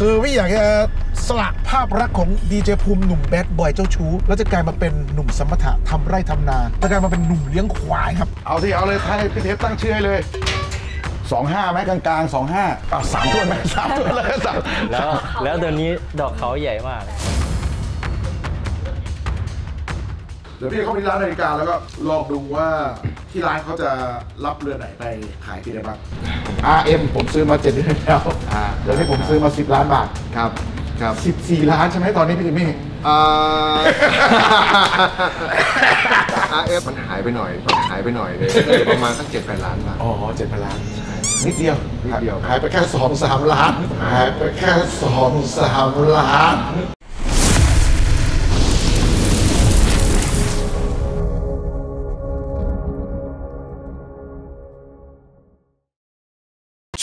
คือไม่อยากจะสลักภาพรักของดีเจภูมิหนุ่มแบดบอยเจ้าชู้แล้วจะกลายมาเป็นหนุ่มสมถะทำไร่ทำนาจะกลายมาเป็นหนุ่มเลี้ยงควายครับเอาสิเอาเลยให้พี่เทพตั้งชื่อให้เลย25ไหมกลางๆ25เอา3ถ้วนไหม3ถ้วนเลยแล้วเดี๋ยวนี้ดอกเขาใหญ่มากเดี๋ยวพี่เข้าไปร้านนาฬิกาแล้วก็ลองดูว่าที่ร้านเขาจะรับเรือไหนไปขายที่ไหนบ้าง RM ผมซื้อมา7เดือนแล้วเดี๋ยวที่ผมซื้อมา10 ล้านบาทครับครับ14 ล้านใช่ไหมตอนนี้พี่จิมมี่RM มันหายไปหน่อยเลยประมาณสัก7-8 ล้านบาทอ๋อ7-8 ล้านนิดเดียวหายไปแค่ 2-3 ล้านหายไปแค่ 2-3 ล้าน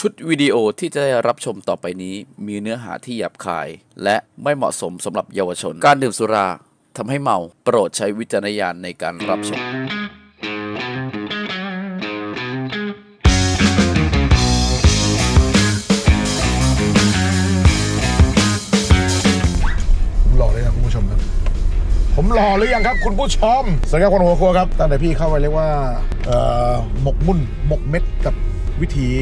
ชุดวิดีโอที่จะได้รับชมต่อไปนี้มีเนื้อหาที่หยาบคายและไม่เหมาะสมสำหรับเยาวชนการดื่มสุราทำให้เมาโปรดใช้วิจารณญาณในการรับชมผมรอเลยครับคุณผู้ชมครับผมรอหรือยังครับคุณผู้ชมสวัสดีครับคนหัวครัวครับตอนไหนพี่เข้าไปเรียกว่าหมกมุ่นหมกเม็ดกับวิถี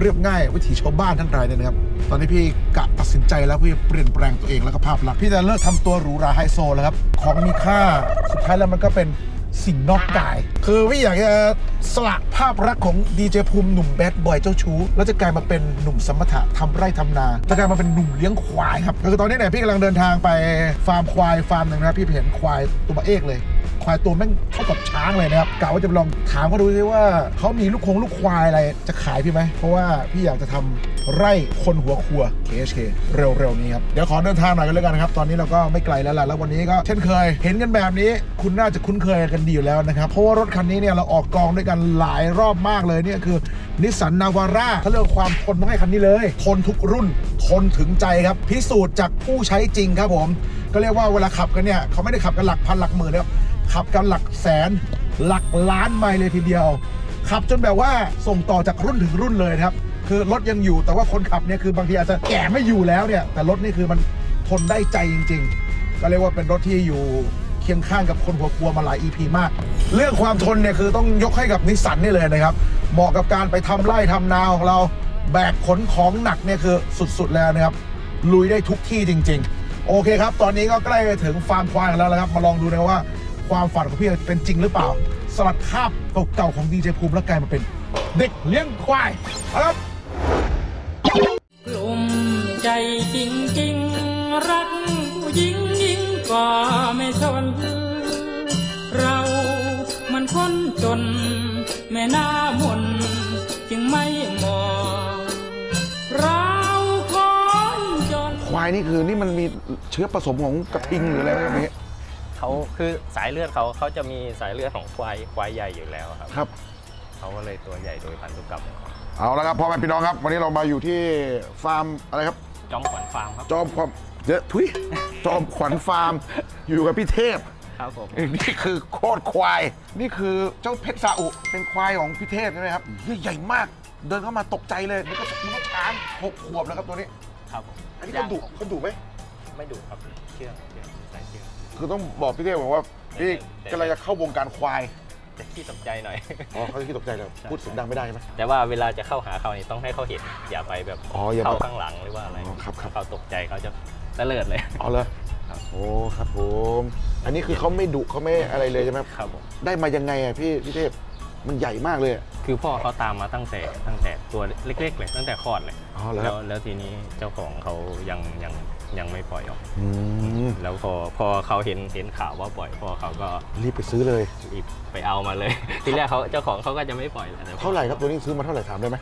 เรียบง่ายวิถีชาวบ้านทั้งรายเนี่ยนะครับตอนนี้พี่กะตัดสินใจแล้วพี่เปลี่ยนแปลงตัวเองแล้วก็ภาพลักษณ์พี่จะเลิกทำตัวหรูหราไฮโซแล้วครับของมีค่าสุดท้ายแล้วมันก็เป็นสิ่งนอกกายคือพี่อยากจะสลักภาพลักษณ์ของดีเจภูมิหนุ่มแบดบอยเจ้าชู้แล้วจะกลายมาเป็นหนุ่มสมถะทำไร่ทำนาจะกลายมาเป็นหนุ่มเลี้ยงควายครับคือตอนนี้เนี่ยพี่กำลังเดินทางไปฟาร์มควายฟาร์มหนึ่งนะพี่เห็นควายตัวเบะเอกเลยควายตัวแม่งเท่ากับช้างเลยนะครับกะว่าจะลองถามเขาดูซิว่าเขามีลูกคงลูกควายอะไรจะขายพี่ไหมเพราะว่าพี่อยากจะทำไร่คนหัวครัว KHK เร็วๆนี้ครับเดี๋ยวขอเดินทางหน่อยกันแล้วกันนะครับตอนนี้เราก็ไม่ไกลแล้วล่ะแล้ววันนี้ก็เช่นเคยเห็นกันแบบนี้คุณน่าจะคุ้นเคยกันดีอยู่แล้วนะครับเพราะว่ารถคันนี้เนี่ยเราออกกองด้วยกันหลายรอบมากเลยเนี่ยคือนิสสัน Navara ถ้าเรื่องความทนต้องให้คันนี้เลยทนทุกรุ่นทนถึงใจครับพิสูจน์จากผู้ใช้จริงครับผมก็เรียกว่าเวลาขับกันเนี่ยเขาไม่ได้ขับกันหลักพันหลักหมื่นแล้วขับกันหลักแสนหลักล้านไมล์เลยทีเดียวขับจนแบบว่าส่งต่อจากรุ่นถึงรุ่นเลยครับคือรถยังอยู่แต่ว่าคนขับเนี่ยคือบางทีอาจจะแก่ไม่อยู่แล้วเนี่ยแต่รถนี่คือมันทนได้ใจจริงๆก็เรียกว่าเป็นรถที่อยู่เคียงข้างกับคนหัวครัวมาหลาย EP มากเรื่องความทนเนี่ยคือต้องยกให้กับนิสสันนี่เลยนะครับเหมาะกับการไปทำไร่ทำนาของเราแบกขนของหนักเนี่ยคือสุดๆแล้วนะครับลุยได้ทุกที่จริงๆโอเคครับตอนนี้ก็ใกล้ถึงฟาร์มควายแล้วนะครับมาลองดูนะว่าความฝันของพี่เป็นจริงหรือเปล่าสลัดคาบเก่าๆของดีเจภูมิและกลายมาเป็นเด็กเลี้ยงควายครับกลุ่มใจจริงๆรักผู้หญิงยิ่งกว่าไม่สนเรามันคนจนแม่หน้ามนจึงไม่มองเราคนจนควายนี่คือนี่มันมีเชื้อผสมของกระทิงหรืออะไรแบบนี้เขาคือสายเลือดเขาจะมีสายเลือดของควายใหญ่อยู่แล้วครับครับเขาก็เลยตัวใหญ่โดยพันธุกรรมเอาละครับพ่อแม่พี่น้องครับวันนี้เรามาอยู่ที่ฟาร์มอะไรครับจอมขวัญฟาร์มครับจอมขวัญเยอะทุยจอมขวัญฟาร์มอยู่กับพี่เทพครับผมนี่คือโคตรควายนี่คือเจ้าเพชรซาอุเป็นควายของพี่เทพใช่ไหมครับใหญ่มากเดินเข้ามาตกใจเลยมันก็ช้าง6 ขวบแล้วครับตัวนี้ครับอันนี้คนดุไหมไม่ดุครับเชื่องคือต้องบอกพี่เทพบอกว่าพี่กำลังจะเข้าวงการควายจะขี้ตกใจหน่อยอ๋อเขาจะขี้ตกใจเลยพูดเสียงดังไม่ได้ใช่ไหมแต่ว่าเวลาจะเข้าหาเขานี่ต้องให้เขาเห็นอย่าไปแบบเข้าข้างหลังหรือว่าอะไรครับเขาตกใจเขาจะตะเลิดเลยอ๋อเลยโอ้ครับผมอันนี้คือเขาไม่ดุเขาไม่อะไรเลยใช่ไหมครับได้มายังไงอ่ะพี่เทพมันใหญ่มากเลยคือพ่อเขาตามมาตั้งแต่ตัวเล็กๆเลยตั้งแต่คลอดเลยแล้วทีนี้เจ้าของเขายังไม่ปล่อยออกแล้วพอเขาเห็นข่าวว่าปล่อยพ่อเขาก็รีบไปซื้อเลยรีบไปเอามาเลยทีแรกเขาเจ้าของเขาก็จะไม่ปล่อยแล้วเท่าไหร่ครับตัวนี้ซื้อมาเท่าไหร่ถามได้ไหม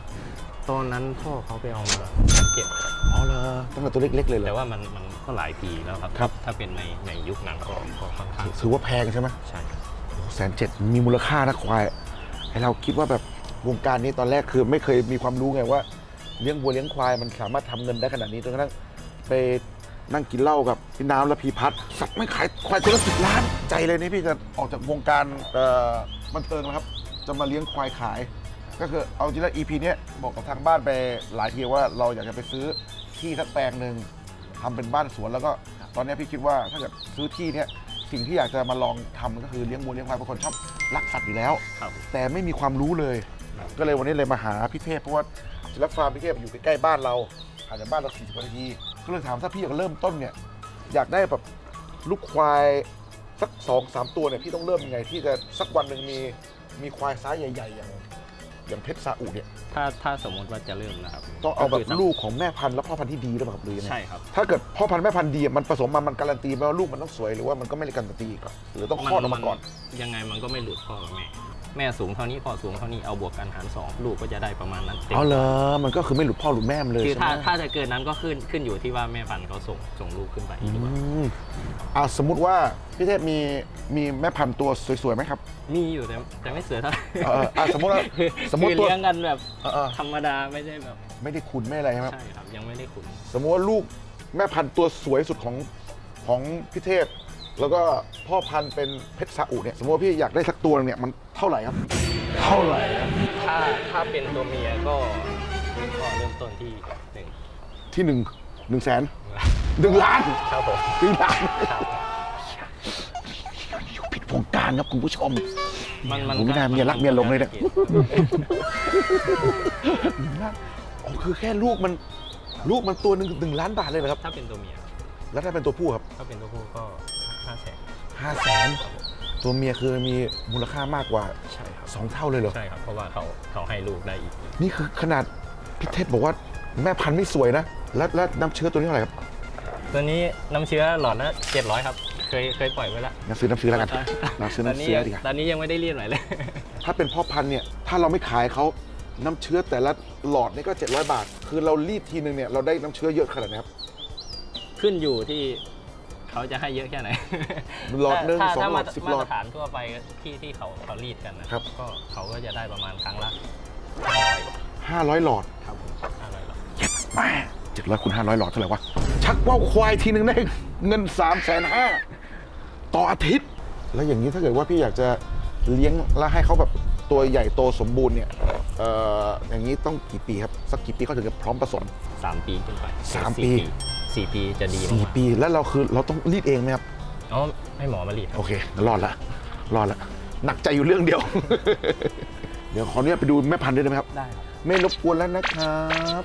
ตอนนั้นพ่อเขาไปเอามาเก็บอ๋อเหรอตั้งแต่ตัวเล็กๆเลยแต่ว่ามันก็หลายปีแล้วครับถ้าเป็นในยุคหนังก็ค่อนข้างซื้อว่าแพงใช่ไหมใช่170,000มีมูลค่านะควายเราคิดว่าแบบวงการนี้ตอนแรกคือไม่เคยมีความรู้ไงว่าเลี้ยงวัวเลี้ยงควายมันสามารถทำเงินได้ขนาดนี้จนกระทั่งไปนั่งกินเหล้ากับพี่น้ำและพี่พัดสัตว์ไม่ขายควายตัวละ10 ล้านใจเลยนี่พี่จะออกจากวงการบันเทิงนะครับจะมาเลี้ยงควายขายก็คือเอาจริงๆ EP นี้บอกกับทางบ้านไปหลายทีว่าเราอยากจะไปซื้อ ที่สักแปลงหนึ่งทำเป็นบ้านสวนแล้วก็ตอนนี้พี่คิดว่าถ้าเกิดซื้อที่เนี่ยสิ่งที่อยากจะมาลองทำก็คือเลี้ยงวัวเลี้ยงควายเพราะคนชอบรักสัตว์อยู่แล้วแต่ไม่มีความรู้เลยก็เลยวันนี้เลยมาหาพี่เทพเพราะว่าจะรักฟาร์มพี่เทพอยู่ใกล้บ้านเราอาจจะบ้านเรา40 นาทีก็เลยถามซะพี่อยากเริ่มต้นเนี่ยอยากได้แบบลูกควายสัก2-3 ตัวเนี่ยพี่ต้องเริ่มยังไงที่จะสักวันหนึ่งมีควายไซส์ใหญ่ๆอย่างเพชรซาอุเนี่ยถ้าสมมติว่าจะเริ่มนะครับต้องเอาแบบลูกของแม่พันธุ์และพ่อพันธุ์ที่ดีหรือเปล่าครับหรือยังไงใช่ครับถ้าเกิดพ่อพันธุ์แม่พันธุ์ดีมันผสมมามันการันตีไหมว่าลูกมันต้องสวยหรือว่ามันก็ไม่ได้การันตีก่อนหรือต้องคลอดออกมาก่อนยังไงมันก็ไม่หลุดพ่อกับแม่สูงเท่านี้พ่อสูงเท่านี้เอาบวกกันหาร2ลูกก็จะได้ประมาณนั้นเต็มอ๋อเหรอมันก็คือไม่หลุดพ่อหลุดแม่เลยคือถ้าจะเกินนั้นก็ขึ้นอยู่ที่ว่าแม่พันธุ์เขาส่งลูกขึ้นไปหรือเปล่าเอาสมมติว่าพี่เทพมีแม่พันธุ์ตัวสวยๆไหมครับมีอยู่แต่ไม่สวยเท่าสมมติเลี้ยงกันแบบธรรมดาไม่ได้แบบไม่ได้ขุนไม่อะไรใช่ไหมใช่ครับยังไม่ได้ขุนสมมติว่าลูกแม่พันธุ์ตัวสวยสุดของพี่เทพแล้วก็พ่อพันธุ์เป็นเพชรซาอุเนี่ยสมมติว่าพี่อยากได้สักตัวเนี่ยมันเท่าไหร่ครับถ้าเป็นตัวเมียก็เริ่มต้นที่1 แสน1 ล้านครับผม1 ล้านผิดวงการครับคุณผู้ชมมันไม่ได้เมียรักเมียลงเลยเนี่ยอ๋อคือแค่ลูกมันตัวหนึ่ง1 ล้านบาทเลยเหรอครับถ้าเป็นตัวเมียแล้วถ้าเป็นตัวผู้ครับถ้าเป็นตัวผู้ก็500,000ตัวเมียคือมีมูลค่ามากกว่าใช่ครับ2 เท่าเลยเหรอใช่ครับเพราะว่าเขาให้ลูกได้อีกนี่คือขนาดพี่เทพบอกว่าแม่พันธุ์ไม่สวยนะแล้วน้ำเชื้อตัวนี้เท่าไหร่ครับตัวนี้น้ำเชื้อหลอดละ700ครับเคยปล่อยไว้แล้วน้ำเชื้อแล้วกันน้ำเชื้อดีกว่าตอนนี้ยังไม่ได้เรียนหน่อยเลยถ้าเป็นพ่อพันธุ์เนี่ยถ้าเราไม่ขายเขาน้ำเชื้อแต่ละหลอดนี่ก็700 บาทคือเรารีดทีนึงเนี่ยเราได้น้ำเชื้อเยอะขนาดไหนครับขึ้นอยู่ที่เขาจะให้เยอะแค่ไหนหลอดหนึ่ง2 หลอด 10 หลอดมาตรฐานทั่วไปที่เขารีดกันนะครับก็เขาก็จะได้ประมาณครั้งละ500 หลอดครับ500 หลอดมา700 คูณ 500 หลอดเท่าไหร่วะชักว่าวควายทีนึงได้เงิน350,000ต่ออาทิตย์แล้วอย่างนี้ถ้าเกิดว่าพี่อยากจะเลี้ยงแล้วให้เขาแบบตัวใหญ่โตสมบูรณ์เนี่ยอย่างนี้ต้องกี่ปีครับสักกี่ปีเขาถึงจะพร้อมผสม3 ปีขึ้นไป3 ปี 4 ปีจะดี4 ปีแล้วเราคือเราต้องรีดเองไหมครับอ๋อให้หมอมารีดโอเครอดละหนักใจอยู่เรื่องเดียวเดี๋ยวขออนุญาตไปดูแม่พันธุ์ด้วยได้ไหมครับได้ไม่รบกวนแล้วนะครับ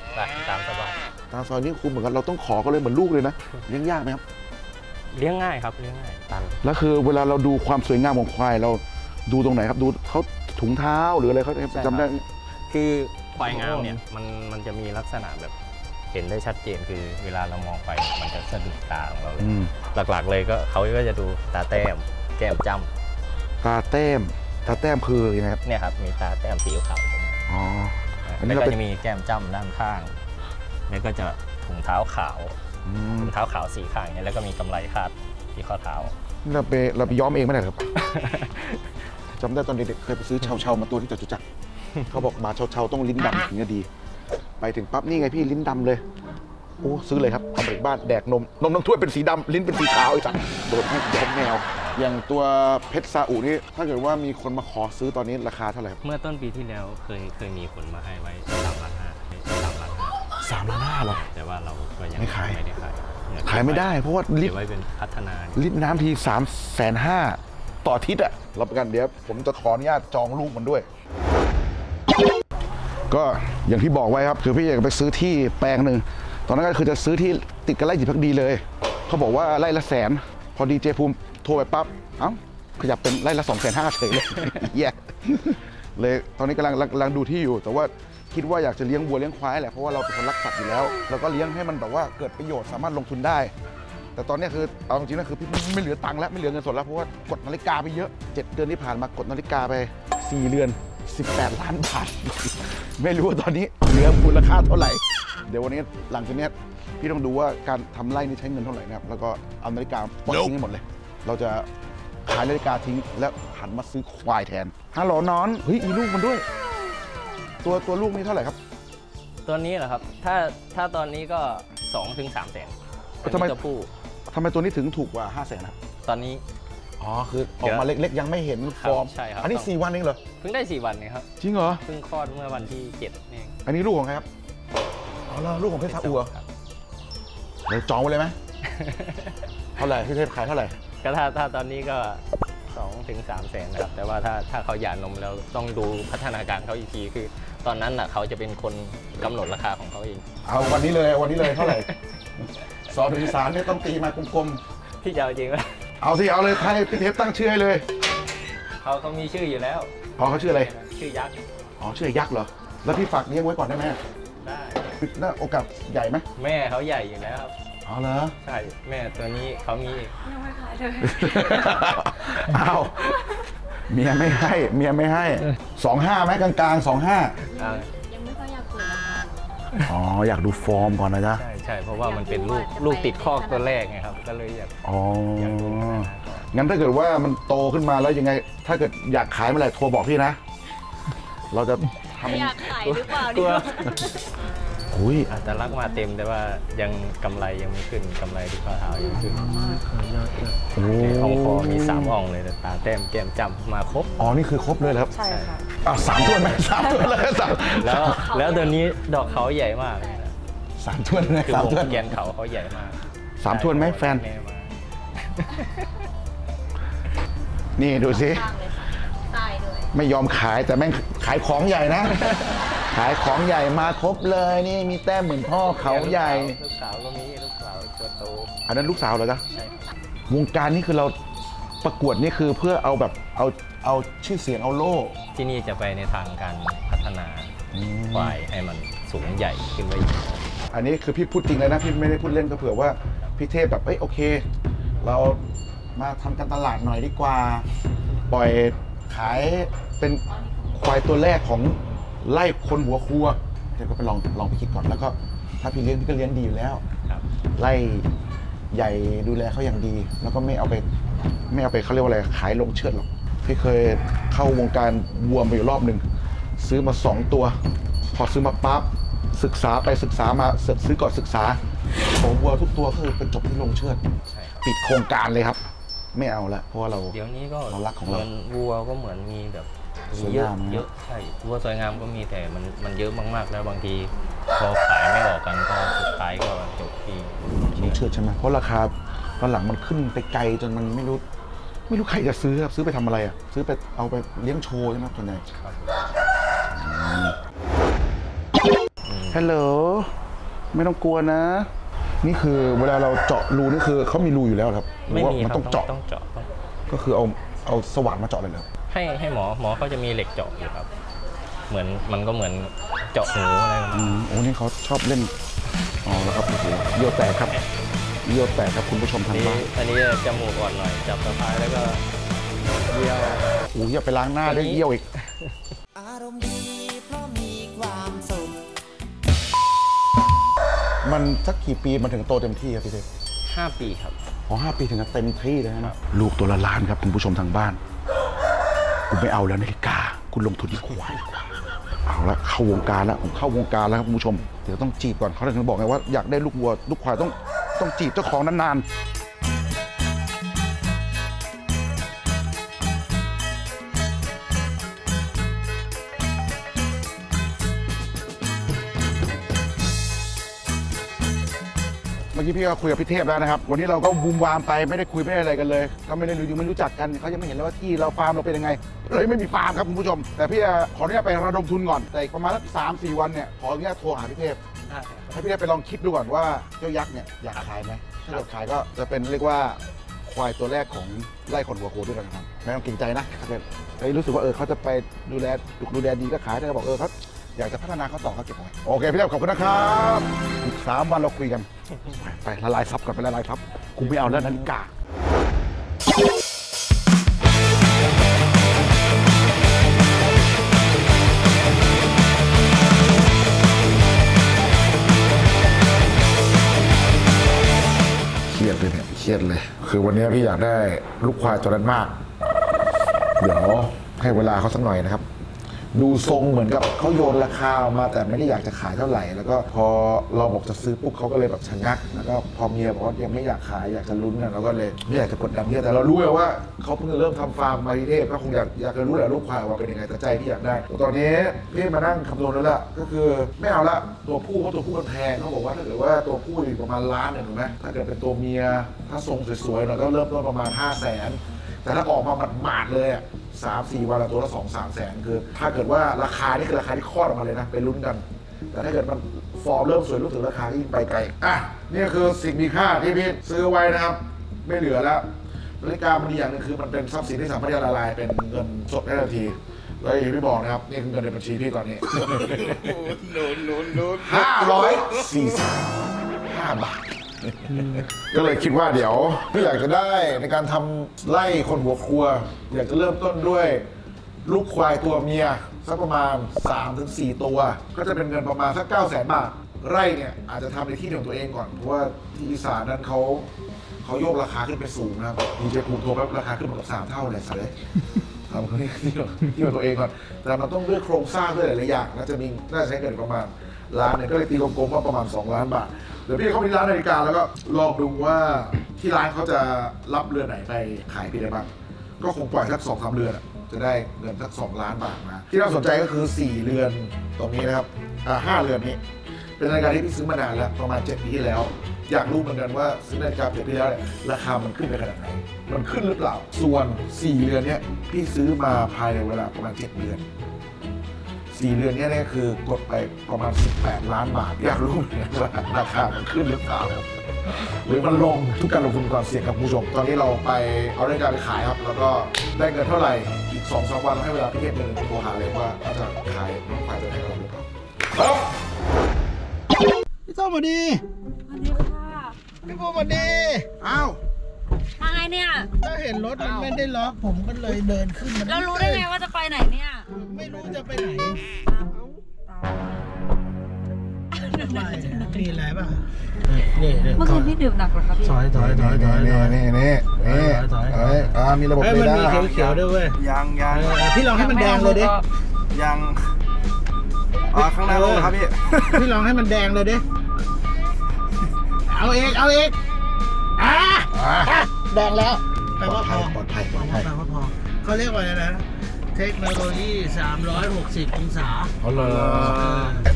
ตามสบายตามซอยนี่คือเหมือนกันเราต้องขอก็เลยเหมือนลูกเลยนะเลี้ยงยากไหมครับเลี้ยงง่ายครับเลี้ยงง่ายตันแล้วคือเวลาเราดูความสวยงามของควายเราดูตรงไหนครับดูเขาถุงเท้าหรืออะไรเขาจำได้คือควายงามเนี่ยมันจะมีลักษณะแบบเห็นได้ชัดเจนคือเวลาเรามองไปมันจะสะดุดตาของเราเลยหลักๆเลยก็เขาก็จะดูตาแต้มแก้มจ้ำตาแต้มคือยังไงครับเนี่ยครับมีตาแต้มสีขาวอ๋อแล้วก็จะมีแก้มจ้ำด้านข้างแล้วก็จะถุงเท้าขาว4 ข้างเนี่ยแล้วก็มีกำไลคาดที่ข้อเท้าเราไปย้อมเองไม่ได้ครับจำได้ตอนเด็กๆเคยไปซื้อเชามาตัวที่จตุจักรเขาบอกมาเชาต้องลิ้นดำถึงจะดีไปถึงปั๊บนี่ไงพี่ลิ้นดำเลยโอ้ซื้อเลยครับเอาไปบ้านแดกนมทั้งถ้วยเป็นสีดำลิ้นเป็นสีขาวไอ้สัตว์โดนให้ย้อมแมวอย่างตัวเพชรซาอุนี่ถ้าเกิดว่ามีคนมาขอซื้อตอนนี้ราคาเท่าไหร่เมื่อต้นปีที่แล้วเคยมีคนมาให้ไว้3.5 ล้านหรอแต่ว่าเราก็ยังไม่ขายไม่ได้เพราะว่าลิตรไว้เป็นพัฒนาลิตรน้ำที350,000ต่ออาทิตย์อะรับประกันเดี๋ยวผมจะขออนุญาตจองลูกมันด้วยก็อย่างที่บอกไว้ครับคือพี่อยากไปซื้อที่แปลงหนึ่งตอนนั้นก็คือจะซื้อที่ติดกันไร่จิตพักดีเลยเขาบอกว่าไร่ละ100,000พอดีเจภูมิโทรไปปั๊บเอ้าขยับเป็นไร่ละ250,000เฉยเลยแย่เลยตอนนี้กำลังดูที่อยู่แต่ว่าคิดว่าอยากจะเลี้ยงวัวเลี้ยงควายแหละเพราะว่าเราเป็นคนรักสัตว์อยู่แล้วเราก็เลี้ยงให้มันแบบว่าเกิดประโยชน์สามารถลงทุนได้แต่ตอนนี้คือเอาจริงๆนะคือพี่ไม่เหลือตังค์แล้วไม่เหลือเงินสดแล้วเพราะว่ากดนาฬิกาไปเยอะ7 เดือนที่ผ่านมากดนาฬิกาไป4 เดือน18 ล้านบาทไม่รู้ว่าตอนนี้เหลือมูลค่าเท่าไหร่เดี๋ยววันนี้หลังจากนี้พี่ต้องดูว่าการทำไร่นี่ใช้เงินเท่าไหร่นะครับแล้วก็เอานาฬิกาปล่อยทิ้งให้หมดเลยเราจะขายนาฬิกาทิ้งแล้วหันมาซื้อควายแทนฮัลโหลนอนเฮ้ยมีลูกมันด้วยตัวลูกนี้เท่าไหร่ครับตัวนี้เหรอครับถ้าตอนนี้ก็2 ถึง 3 แสนทำไมตัวนี้ถึงถูกกว่า500,000ครับตอนนี้อ๋อคือออกมาเล็กๆยังไม่เห็นฟอร์มใช่ครับอันนี้4 วันเองเหรอเพิ่งได้4 วันเองครับจริงเหรอเพิ่งคลอดเมื่อวันที่ 7เองอันนี้ลูกของใครครับอ๋อลูกของเพชรซาอูครับ เลยจองไว้เลยไหม เท่าไหร่พี่เทพขายเท่าไหร่ก็ถ้าตอนนี้ก็ 2-3 แสนนะครับแต่ว่าถ้าเขาหย่านมแล้วต้องดูพัฒนาการเขาอีกทีคือตอนนั้นน่ะเขาจะเป็นคนกำหนดราคาของเขาเองเอาวันนี้เลยเท่าไหร่ 2-3เนี่ยต้องตีมากลมๆพี่จะเอาจริงไหมเอาสิเอาเลยให้พี่เทพตั้งชื่อให้เลยเขามีชื่ออยู่แล้วอ๋อเขาชื่ออะไรชื่อยักษ์อ๋อชื่อยักษ์เหรอแล้วพี่ฝากเลี้ยงไว้ก่อนได้ไหมได้แล้วโอกาสใหญ่ไหมแม่เขาใหญ่อยู่แล้วครับอ๋อเหรอใช่แม่ตัวนี้เขามียังไม่ขายเลยเอาเมียไม่ให้25ไหมกลางๆ25ยังไม่ค่อยอยากเปิดอ๋ออยากดูฟอร์มก่อนนะจ๊ะใช่เพราะว่ามันเป็นลูกติดคอกตัวแรกไงครับก็เลยอยากอ๋องั้นถ้าเกิดว่ามันโตขึ้นมาแล้วยังไงถ้าเกิดอยากขายเมื่อไหร่โทรบอกพี่นะเราจะทำอยากขายหรือเปล่าดีกว่าอุ้ยอัตลักษณ์มาเต็มแต่ว่ายังกำไรยังไม่ขึ้นกำไรที่ข้อเท้ายังขึ้นอ่องคอมี3อ่องเลยตาแต้มแก้มจำมาครบอ๋อนี่คือครบเลยครับใช่ค่ะอ้าว3 ถ้วนไหม3 ถ้วนเลยแล้วเดี๋ยวนี้ดอกเขาใหญ่มาก3 ถ้วนเลย3 ถ้วนแกนเขาใหญ่มาก3 ถ้วนไหมแฟนนี่ดูสิไม่ยอมขายแต่แม่งขายของใหญ่นะขายของใหญ่มาครบเลยนี่มีแต้มเหมือนพ่อเขาใหญ่ลูกสาวก็มีลูกสาวตัวโตอันนั้นลูกสาวเหรอจ๊ะวงการนี่คือเราประกวดนี่คือเพื่อเอาแบบเอาชื่อเสียงเอาโล่ที่นี่จะไปในทางการพัฒนาฝ่ายให้มันสูงใหญ่ขึ้นไปอันนี้คือพี่พูดจริงเลยนะพี่ไม่ได้พูดเล่นก็เผื่อว่าพี่เทพแบบเอ้ยโอเคเรามาทำการตลาดหน่อยดีกว่าปล่อยขายเป็นควายตัวแรกของไล่คนหัวครัวเดี๋ยวก็ไปลองไปคิดก่อนแล้วก็ถ้าพี่เลี้ยงพี่ก็เลี้ยงดีอยู่แล้วไล่ใหญ่ดูแลเขาอย่างดีแล้วก็ไม่เอาไปเขาเรียกว่าอะไรขายลงเชือดหรอกพี่เคยเข้าวงการวัวมาอยู่รอบหนึ่งซื้อมา2 ตัวพอซื้อมาปั๊บศึกษาไปศึกษามาซื้อก่อนศึกษาของวัวทุกตัวคือเป็นจบที่ลงเชือดปิดโครงการเลยครับไม่เอาละเพราะว่าเราเดี๋ยวนี้ก็เรารักของเราวัวก็เหมือนมีแบบเยอะใช่วัวสวยงามก็มีแต่มันเยอะมากๆแล้วบางทีพอขายไม่ออกกันก็สุดท้ายก็จบที่ลงเชือดใช่ไหมเพราะราคาตอนหลังมันขึ้นไปไกลจนมันไม่รู้ใครจะซื้อครับซื้อไปทำอะไรอ่ะซื้อไปเอาไปเลี้ยงโชว์ใช่ไหมส่วนใหญ่ฮัลโหลไม่ต้องกลัวนะนี่คือเวลาเราเจาะรูนี่คือเขามีรูอยู่แล้วครับไม่มีมันต้องเจาะก็คือเอาสว่านมาเจาะเลยเหรอให้หมอเขาจะมีเหล็กเจาะอยู่ครับเหมือนมันก็เหมือนเจาะหูอะไรโอ้นี่เขาชอบเล่นอ๋อแล้วครับโอ้โหเยี่ยวแตกครับเยี่ยวแตกครับคุณผู้ชมทางบ้านอันนี้จมูกอ่อนหน่อยจับสะพายแล้วก็เยี่ยวโอ้ยอย่าไปล้างหน้าได้เยี่ยวอีกมันสักกี่ปีมันถึงโตเต็มที่ครับพี่เทพ5 ปีครับอ๋อ5 ปีถึงจะเต็มที่เลยนะลูกตัวละล้านครับคุณผู้ชมทางบ้านคุณไม่เอาแล้วนาฬิกาคุณลงทุนที่ควายเอาละเข้าวงการแล้วผมเข้าวงการแล้วครับคุณผู้ชมเดี๋ยวต้องจีบก่อนเขาถึงบอกไงว่าอยากได้ลูกวัวลูกควายต้องจีบเจ้าของนานเมื่อกี้พี่ก็คุยกับพี่เทพแล้วนะครับวันนี้เราก็บูมวามไปไม่ได้คุยไม่ได้อะไรกันเลยก็ไม่ได้รู้จักกันเขายังไม่เห็นเลยว่าที่เราฟาร์มเราเป็นยังไงเลยไม่มีฟาร์มครับคุณผู้ชมแต่พี่ขออนุญาตไประดมทุนก่อนแต่ประมาณสัก3-4 วันเนี่ยขออนุญาตโทรหาพี่เทพให้พี่เทพไปลองคิดดูก่อนว่าเจ้ายักษ์เนี่ยอยากขายไหมถ้าเราขายก็จะเป็นเรียกว่าควายตัวแรกของไร่คนหัวโคด้วยกันครับไม่ต้องเกรงใจนะแต่รู้สึกว่าเขาจะไปดูแลดีก็ขายได้ก็บอกเขาอยากจะพัฒนาเขาต่อเขาเก็บไว้โอเคพี่เทพขอบคุณนะครับอีก3 วันเราคุยกันไปละลายซับกันไปละลายซับกูไม่เอาแล้วนาฬิกาเครียดเลยคือวันนี้พี่อยากได้ลูกควายตัวนั้นมากเดี๋ยวให้เวลาเขาสักหน่อยนะครับ ดูทรงเหมือนกับเขาโยนราคาออกมาแต่ไม่ได้อยากจะขายเท่าไหร่แล้วก็พอเราบอกจะซื้อปุ๊บเขาก็เลยแบบชะงักแล้วก็พอเมียบอกว่ายังไม่อยากขายอยากจะลุ้นเราก็เลยไม่อยากจะกดดันเมียแต่เรารู้แล้วว่าเขาเพิ่งเริ่มทำฟาร์มมาที่เทพก็คงอยากจะรู้แหละลูกควายว่าเป็นยังไงแต่ใจพี่อยากได้ตอนนี้พี่มานั่งคำนวณแล้วล่ะก็คือไม่เอาละตัวผู้เพราะตัวผู้มันแพงเขาบอกว่าถ้าเกิดว่าตัวผู้อยู่ประมาณล้านเนี่ยถูกไหมถ้าเกิดเป็นตัวเมียถ้าทรงสวยๆเราก็เริ่มต้นประมาณ 500,000แต่ถ้าออกมาหมาดๆเลยอ่ะ3-4 วันละตัวละ 2-3 แสนคือถ้าเกิดว่าราคานี่คือราคาที่คลอดออกมาเลยนะไปลุ้นกันแต่ถ้าเกิดมันฟอร์มเริ่มสวยรู้ถึงราคาที่ไปไกลอ่ะนี่คือสิ่งมีค่าที่พี่ซื้อไว้นะครับไม่เหลือแล้วนาฬิกามันดีอย่างนึงคือมันเป็นทรัพย์สินที่สามารถละลายเป็นเงินสดได้ทันทีแล้วอย่างที่บอกนะครับนี่คือเงินในบัญชีพี่ตอนนี้545 บาทก็เลยคิดว่าเดี๋ยวพี่อยากจะได้ในการทำไล่คนหัวครัวอยากจะเริ่มต้นด้วยลูกควายตัวเมียสักประมาณ 3-4 ตัวก็จะเป็นเงินประมาณสัก 900,000 บาทไร่เนี่ยอาจจะทำในที่ของตัวเองก่อนเพราะว่าที่อีสานนั้นเขาโยกราคาขึ้นไปสูงนะครับดีเจภูมิโทรไปราคาขึ้นมากับ3 เท่าเลยสิทำที่ของตัวเองก่อนแต่มันต้องเลือกโครงสร้างด้วยหลายอย่างน่าจะมีน่าใช้เงินประมาณร้านเนี่ยก็เลยตีกลมๆว่าประมาณ2 ล้านบาทเดี๋ยวพี่เข้าไปที่ร้านนาฬิกาแล้วก็ลองดูว่าที่ร้านเขาจะรับเรือไหนไปขายพี่ได้บ้างก็คงปล่อยสัก 2-3 เรือนจะได้เงินสัก2 ล้านบาทมาที่น่าสนใจก็คือ4 เรือนตรงนี้นะครับ5 เรือนนี้เป็นนาฬิกาที่พี่ซื้อมานานแล้วประมาณ7 ปีที่แล้วอยากรู้เหมือนกันว่าซื้อนาฬิกา7 ปีแล้วราคามันขึ้นไปขนาดไหนมันขึ้นหรือเปล่าส่วน4 เรือนนี้พี่ซื้อมาภายในเวลาประมาณ7 เดือน4 เรือนนี้เนี่ยคือกดไปประมาณ18 ล้านบาทอยากรู้ว่าราคามันขึ้นหรือเปล่าหรือมันลงทุกการลงทุนความเสี่ยงครับผู้ชมตอนนี้เราไปเอานาฬิกาไปขายครับแล้วก็ได้เงินเท่าไหร่อีก 2-3 วันให้เวลาพี่เทพเดินตัวหาเลยว่าจะขายน้องควายจะได้เท่าไหร่ครับพี่ต้อมสวัสดีสวัสดีค่ะพี่ปูสวัสดีอ้าวมาไงเนี่ยก็เห็นรถมันไม่ได้ล็อกผมก็เลยเดินขึ้นมาแล้วรู้ได้ไงว่าจะไปไหนเนี่ยไม่รู้จะไปไหนมีอะไรป่ะนี่เมื่อคืนพี่ดื่มหนักหรอครับพี่ถอยมีระบบไม่ได้มันมีเขียวๆด้วยเว้ยยางพี่ลองให้มันแดงเลยดิยางข้างหน้าลงครับพี่พี่ลองให้มันแดงเลยดิเอาเองแดงแล้วแปลว่าพอแปลว่าพอเขาเรียกว่าอะไรนะเทคโนโลยี360 องศาอ๋อเลย